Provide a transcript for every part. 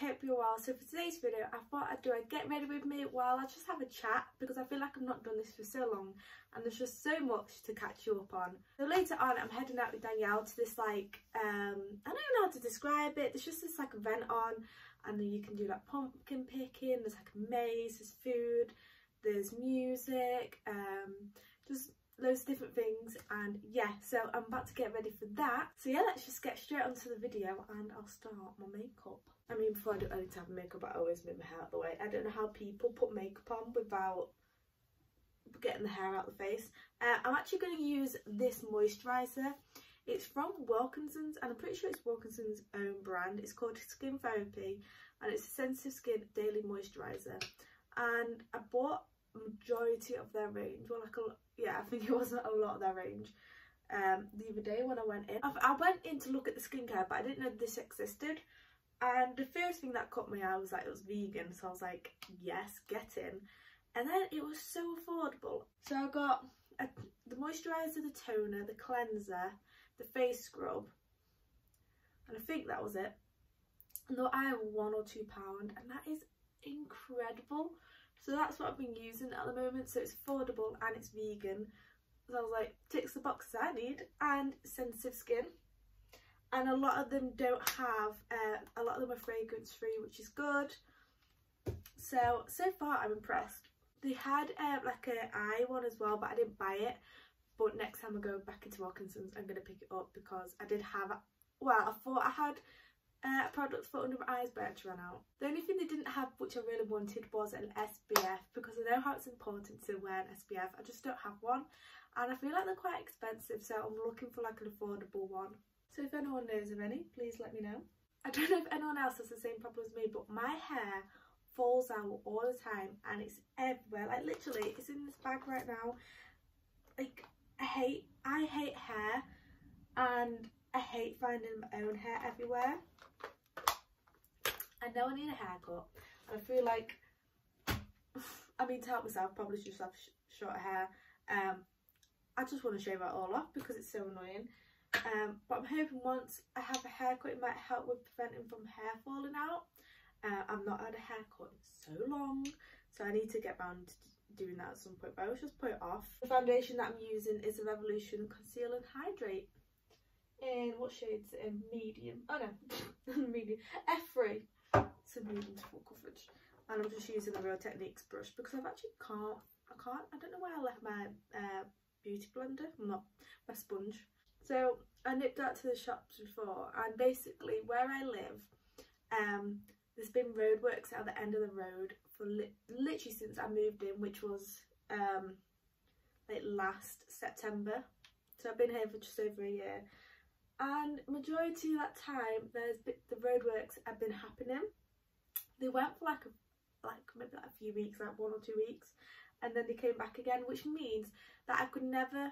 hope you're well. So for today's video, I thought I'd do a get ready with me while I just have a chat, because I feel like I've not done this for so long and there's just so much to catch you up on. So later on, I'm heading out with Danielle to this like, I don't know how to describe it, there's just this like event on, and then you can do like pumpkin picking, there's like a maze, there's food, there's music, just loads of different things. And yeah, so I'm about to get ready for that, so yeah, let's just get straight onto the video and I'll start my makeup. I mean, before I do any type of makeup, I always make my hair out of the way. I don't know how people put makeup on without getting the hair out of the face. I'm actually going to use this moisturizer. It's from Wilkinson's, and I'm pretty sure it's Wilkinson's own brand. It's called Skin Therapy, and it's a sensitive skin daily moisturizer, and I bought majority of their range, or like yeah, I think it wasn't a lot of their range the other day when I went in. I went in to look at the skincare, but I didn't know this existed, and the first thing that caught my eye was like it was vegan, so I was like, yes, get in. And then it was so affordable, so I got the moisturizer, the toner, the cleanser, the face scrub, and I think that was it. And though I have £1 or £2, and that is incredible. So that's what I've been using at the moment. So it's affordable and it's vegan, so I was like, ticks the boxes I need. And sensitive skin, and a lot of them don't have a lot of them are fragrance free, which is good. So far I'm impressed. They had like an eye one as well, but I didn't buy it, but next time I go back into Wilkinson's I'm gonna pick it up, because I did have, well, I thought I had products for under my eyes, but I had to run out. The only thing they didn't have, which I really wanted, was an SPF, because I know how it's important to wear an SPF. I just don't have one, and I feel like they're quite expensive, so I'm looking for like an affordable one. So if anyone knows of any, please let me know. I don't know if anyone else has the same problem as me, but my hair falls out all the time, and it's everywhere. Like literally, it's in this bag right now. Like I hate hair, and I hate finding my own hair everywhere. I know I need a haircut, and I feel like, I mean, to help myself, probably just have short hair. I just want to shave it all off because it's so annoying. But I'm hoping once I have a haircut, it might help with preventing from hair falling out. I've not had a haircut in so long, so I need to get round to doing that at some point, but I always just put it off. The foundation that I'm using is the Revolution Conceal and Hydrate. In what shades? In medium. Oh no, medium. F3. It's a medium to full coverage, and I'm just using the Real Techniques brush, because I've actually I don't know where I left my beauty blender, not my sponge. So I nipped out to the shops before, and basically where I live, there's been roadworks at the end of the road for literally since I moved in, which was like last September. So I've been here for just over a year, and majority of that time the roadworks have been happening. They went for like maybe a few weeks, like 1 or 2 weeks, and then they came back again, which means that I could never,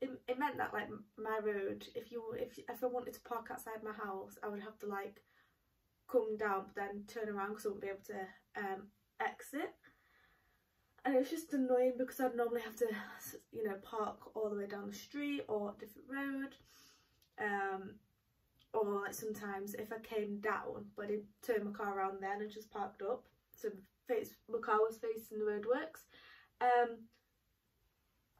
it meant that like my road, if I wanted to park outside my house, I would have to like come down but then turn around, because I wouldn't be able to exit. And it was just annoying, because I'd normally have to, you know, park all the way down the street or a different road. Or like sometimes if I came down but I didn't turn my car around then and just parked up, so my car was facing the roadworks,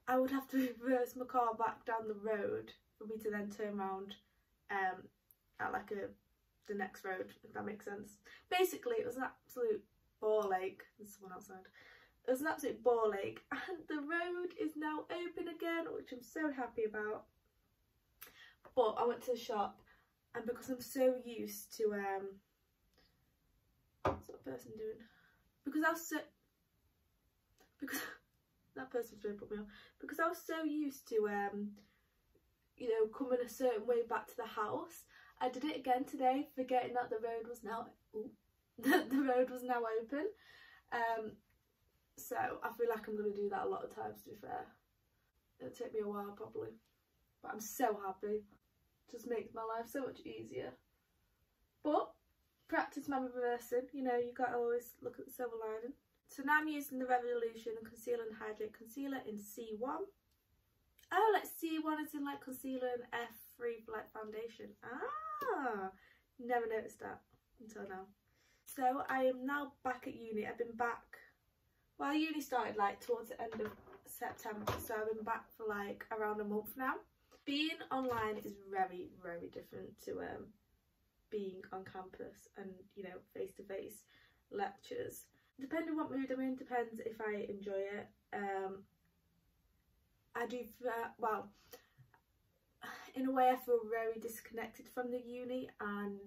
I would have to reverse my car back down the road for me to then turn around at like the next road, if that makes sense. Basically it was an absolute ball ache. There's someone outside. It was an absolute ball ache, and the road is now open again, which I'm so happy about. But I went to the shop, and because I'm so used to what's that person doing? Because that person's really put me off. Because I was so used to you know, coming a certain way back to the house. I did it again today, forgetting that the road was now open. So I feel like I'm going to do that a lot of times, to be fair. It'll take me a while probably, but I'm so happy. Just makes my life so much easier. But practice my reversing, you know, you gotta always look at the silver lining. So now I'm using the Revolution Conceal and Hydrate Concealer in C1. Oh, like C1 is in like concealer and F3 for like foundation. Ah, never noticed that until now. So I am now back at uni. I've been back, well, uni started like towards the end of September, so I've been back for like around a month now. Being online is very, very different to being on campus and, you know, face-to-face lectures. Depending on what mood I'm in, depends if I enjoy it. I do, well, in a way I feel very disconnected from the uni, and,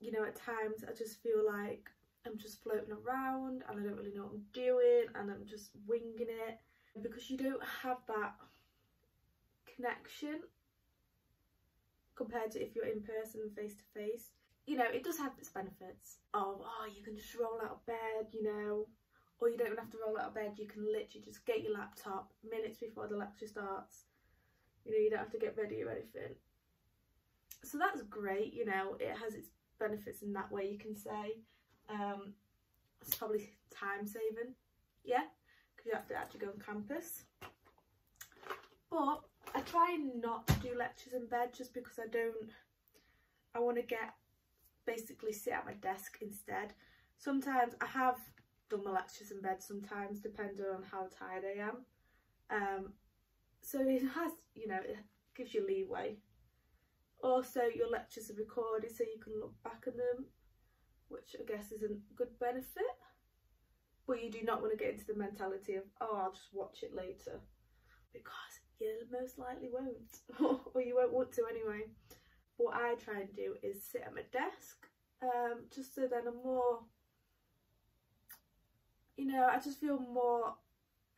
you know, at times I just feel like I'm just floating around and I don't really know what I'm doing and I'm just winging it, because you don't have that connection compared to if you're in person and face to face. You know, it does have its benefits of, oh, you can just roll out of bed, you know, or you don't even have to roll out of bed, you can literally just get your laptop minutes before the lecture starts. You know, you don't have to get ready or anything. So that's great, you know, it has its benefits in that way, you can say. It's probably time saving, yeah, because you have to actually go on campus. But I try not to do lectures in bed, just because I want to basically sit at my desk instead. Sometimes I have done my lectures in bed, sometimes, depending on how tired I am. So it has, you know, it gives you leeway. Also, your lectures are recorded, so you can look back at them, which I guess is a good benefit. But you do not want to get into the mentality of, oh, I'll just watch it later, because you most likely won't, or you won't want to anyway. What I try and do is sit at my desk, just so then I'm more, you know, I just feel more,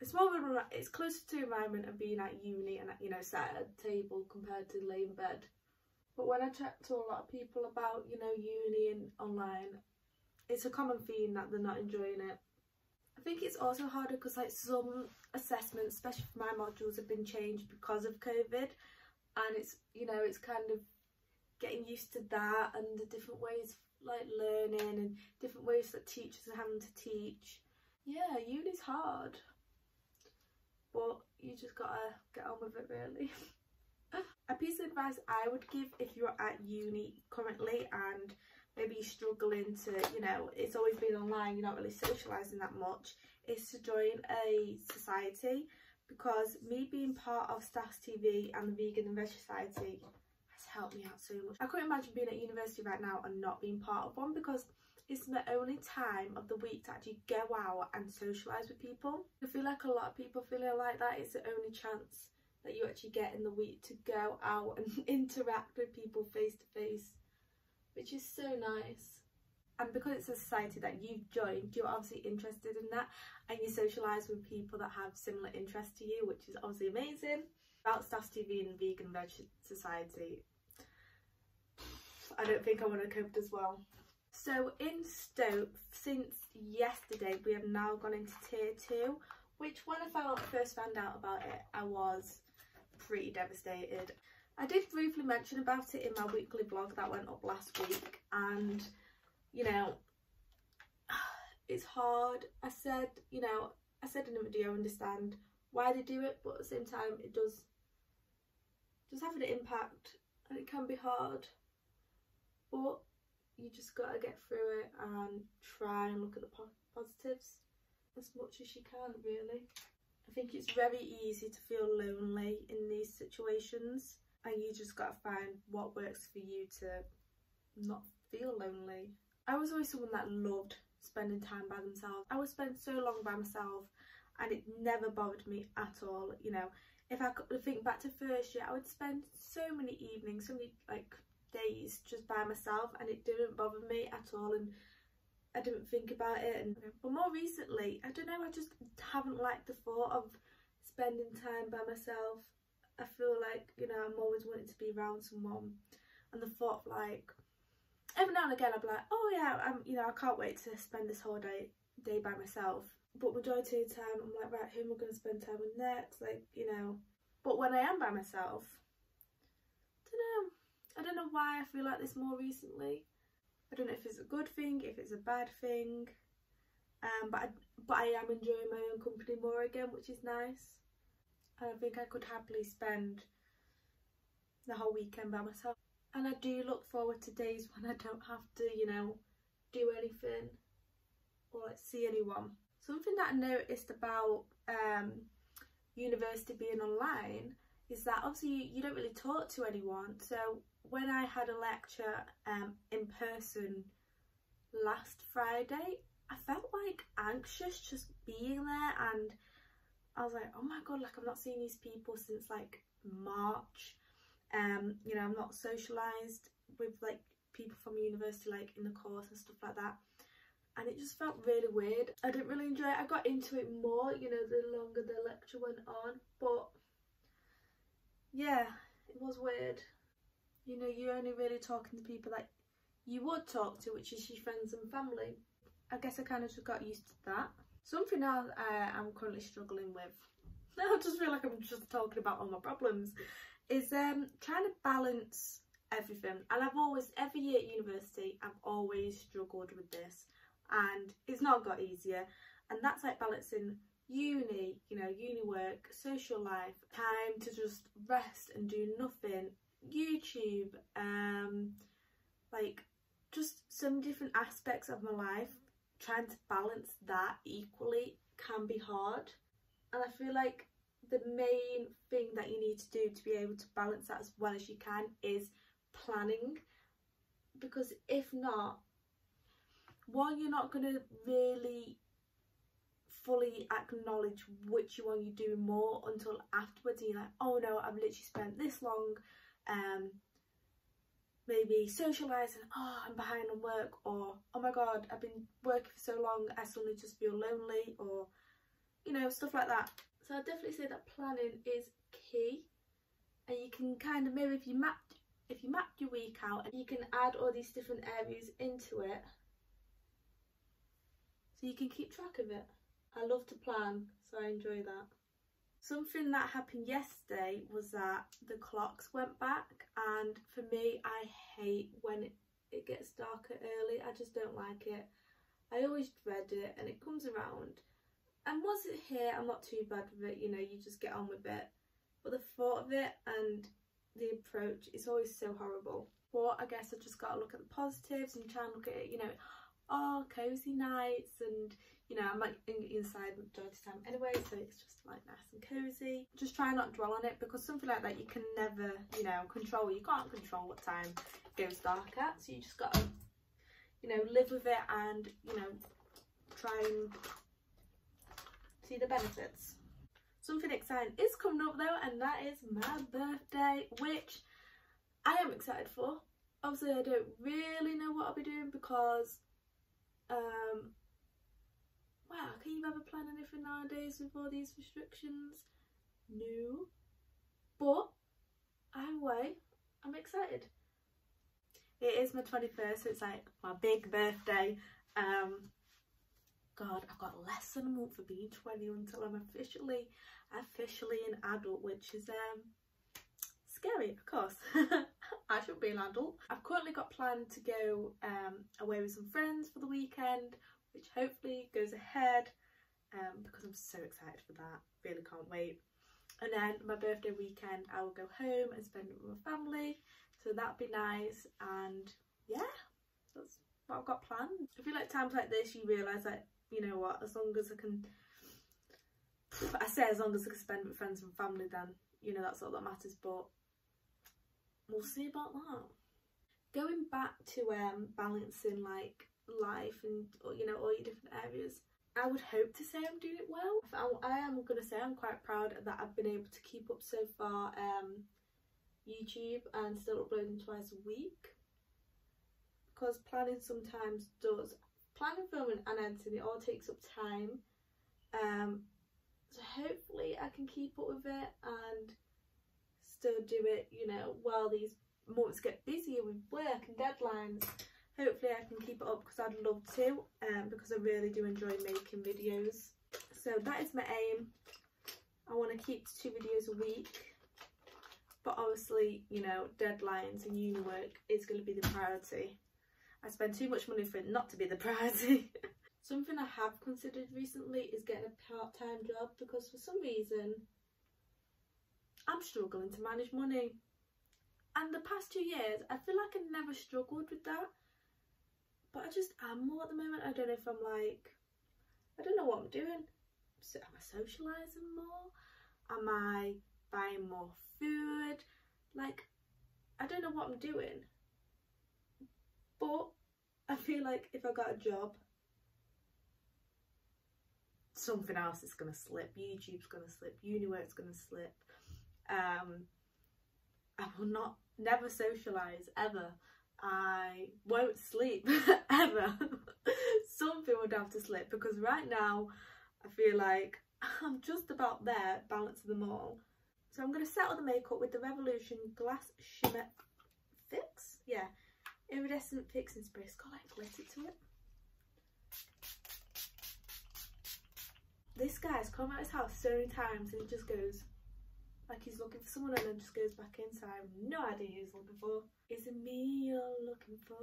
it's more of a, it's closer to the environment of being at uni and, you know, sat at a table compared to laying in bed. But when I chat to a lot of people about, you know, uni and online, it's a common theme that they're not enjoying it. I think it's also harder because, like, some assessments, especially for my modules, have been changed because of COVID, and it's, you know, it's kind of getting used to that and the different ways of, like, learning and different ways that teachers are having to teach. Yeah, uni's hard, but you just gotta get on with it, really. A piece of advice I would give if you're at uni currently and maybe you're struggling to, you know, it's always been online, you're not really socialising that much, is to join a society, because me being part of Staffs TV and the Vegan and Vegetarian Society has helped me out so much. I couldn't imagine being at university right now and not being part of one, because it's my only time of the week to actually go out and socialise with people. I feel like a lot of people feeling like that, it's the only chance that you actually get in the week to go out and interact with people face to face, which is so nice. And because it's a society that you've joined, you're obviously interested in that, and you socialise with people that have similar interests to you, which is obviously amazing. About Staffs TV and Vegan and Veg Society, I don't think I want to cope as well. So in Stoke, since yesterday, we have now gone into tier 2, which when I first found out about it, I was pretty devastated. I did briefly mention about it in my weekly vlog that went up last week, and, you know, it's hard. I said, you know, I said in the video, I understand why they do it, but at the same time, it does have an impact, and it can be hard, but you just gotta get through it and try and look at the positives as much as you can, really. I think it's very easy to feel lonely in these situations, and you just gotta find what works for you to not feel lonely. I was always someone that loved spending time by themselves. I would spend so long by myself and it never bothered me at all. You know, if I could think back to first year, I would spend so many evenings, so many, like, days just by myself, and it didn't bother me at all, and I didn't think about it. And but more recently, I don't know, I just haven't liked the thought of spending time by myself. I feel like, you know, I'm always wanting to be around someone, and the thought of, like, every now and again I'll be like, oh yeah, I'm, you know, I can't wait to spend this whole day by myself, but majority of the time I'm like, right, who am I going to spend time with next, like, you know. But when I am by myself, I don't know why I feel like this more recently. I don't know if it's a good thing, if it's a bad thing, but I am enjoying my own company more again, which is nice. I think I could happily spend the whole weekend by myself, and I do look forward to days when I don't have to, you know, do anything or like see anyone. Something that I noticed about university being online is that obviously you don't really talk to anyone. So when I had a lecture in person last Friday, I felt like anxious just being there, and I was like, oh my god, like I've not seen these people since like March. You know, I'm not socialized with like people from university like in the course and stuff like that, and it just felt really weird. I didn't really enjoy it. I got into it more, you know, the longer the lecture went on, but yeah, it was weird. You know, you're only really talking to people that you would talk to, which is your friends and family. I guess I kind of just got used to that. Something else I'm currently struggling with, I just feel like I'm just talking about all my problems, is trying to balance everything. And I've always, every year at university, I've always struggled with this, and it's not got easier. And that's like balancing uni, you know, uni work, social life, time to just rest and do nothing, YouTube, like just some different aspects of my life. Trying to balance that equally can be hard, and I feel like the main thing that you need to do to be able to balance that as well as you can is planning, because if not, one, you're not going to really fully acknowledge which one you do more until afterwards, and you're like, oh no, I've literally spent this long maybe socialising, oh I'm behind on work, or oh my god, I've been working for so long I suddenly just feel lonely, or you know, stuff like that. So I definitely say that planning is key, and you can kind of maybe if you map your week out, and you can add all these different areas into it so you can keep track of it. I love to plan, so I enjoy that. Something that happened yesterday was that the clocks went back, and for me, I hate when it gets darker early. I just don't like it. I always dread it, and it comes around. And once it's here, I'm not too bad with it, you know, you just get on with it. But the thought of it and the approach is always so horrible. But I guess I just got to look at the positives and try and look at it, you know, oh, cozy nights, and you know, I'm like inside majority of time anyway, so it's just like nice and cozy. Just try not to dwell on it, because something like that you can never, you know, control. You can't control what time it goes dark at, so you just gotta, you know, live with it and, you know, try and see the benefits. Something exciting is coming up though, and that is my birthday, which I am excited for. Obviously I don't really know what I'll be doing, because wow, can you ever plan anything nowadays with all these restrictions? No. But I'm way, I'm excited. It is my 21st, so it's like my big birthday. God, I've got less than a month for being 20 until I'm officially an adult, which is scary, of course. I should be an adult. I've currently got planned to go away with some friends for the weekend, which hopefully goes ahead, because I'm so excited for that, really can't wait. And then my birthday weekend I will go home and spend it with my family, so that'll be nice. And yeah, that's what I've got planned. I feel like times like this you realise that, you know what, as long as I can, I say as long as I can spend with friends and family, then you know that's all that matters, but we'll see about that. Going back to balancing like life and, you know, all your different areas, I would hope to say I'm doing it well. I am gonna say I'm quite proud that I've been able to keep up so far YouTube and still uploading twice a week, because planning sometimes does, planning, filming and editing, it all takes up time, so hopefully I can keep up with it and still do it, you know, while these months get busier with work and deadlines. Hopefully I can keep it up, because I'd love to, because I really do enjoy making videos. So that is my aim. I want to keep to 2 videos a week, but obviously, you know, deadlines and uni work is going to be the priority. I spend too much money for it not to be the priority. Something I have considered recently is getting a part-time job, because for some reason I'm struggling to manage money. And the past 2 years I feel like I never struggled with that, but I just am more at the moment. I don't know if I'm like, I don't know what I'm doing. So am I socialising more? Am I buying more food? Like, I don't know what I'm doing. But I feel like if I got a job, something else is going to slip. YouTube's going to slip. Uni work's going to slip. I will not, never socialise, ever. I won't sleep, ever. Something would have to slip, because right now I feel like I'm just about there, balancing them all. So I'm going to settle the makeup with the Revolution Glass Shimmer Fix. Yeah, iridescent fixing spray. It's got like glitter to it. This guy's come out his house so many times and it just goes, like he's looking for someone and then just goes back in, so I have no idea who he's looking for. Is it me you're looking for?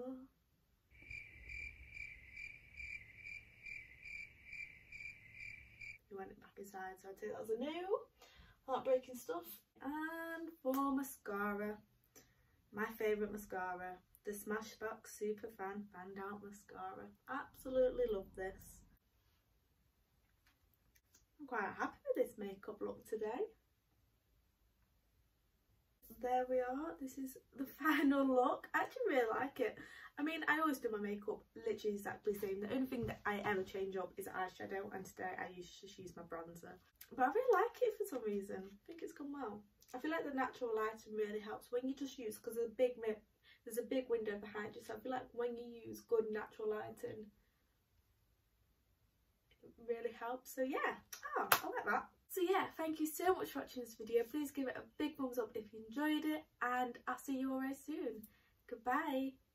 He went back inside, so I'd say that was a new. Heartbreaking stuff. And for mascara, my favourite mascara, the Smashbox Superfan Fanned Out Mascara. Absolutely love this. I'm quite happy with this makeup look today. There we are, this is the final look. I actually really like it. I mean, I always do my makeup literally exactly the same. The only thing that I ever change up is eyeshadow, and today I just use my bronzer. But I really like it for some reason. I think it's gone well. I feel like the natural lighting really helps when you just use, because there's a big window behind you, so I feel like when you use good natural lighting, it really helps. So yeah, oh, I like that. So yeah, thank you so much for watching this video. Please give it a big thumbs up if you enjoyed it, and I'll see you all very soon. Goodbye.